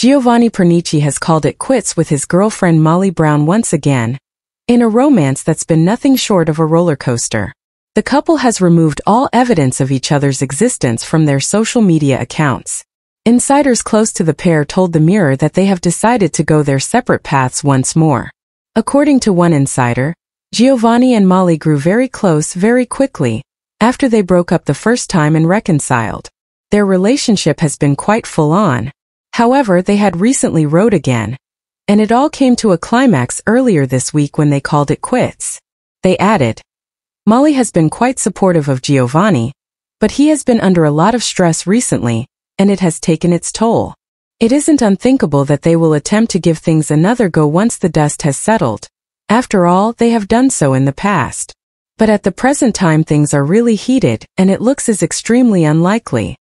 Giovanni Pernice has called it quits with his girlfriend Molly Brown once again, in a romance that's been nothing short of a roller coaster. The couple has removed all evidence of each other's existence from their social media accounts. Insiders close to the pair told The Mirror that they have decided to go their separate paths once more. According to one insider, Giovanni and Molly grew very close very quickly after they broke up the first time and reconciled. Their relationship has been quite full-on. However, they had recently rode again, and it all came to a climax earlier this week when they called it quits. They added, "Molly has been quite supportive of Giovanni, but he has been under a lot of stress recently, and it has taken its toll. It isn't unthinkable that they will attempt to give things another go once the dust has settled. After all, they have done so in the past. But at the present time things are really heated, and it looks as extremely unlikely."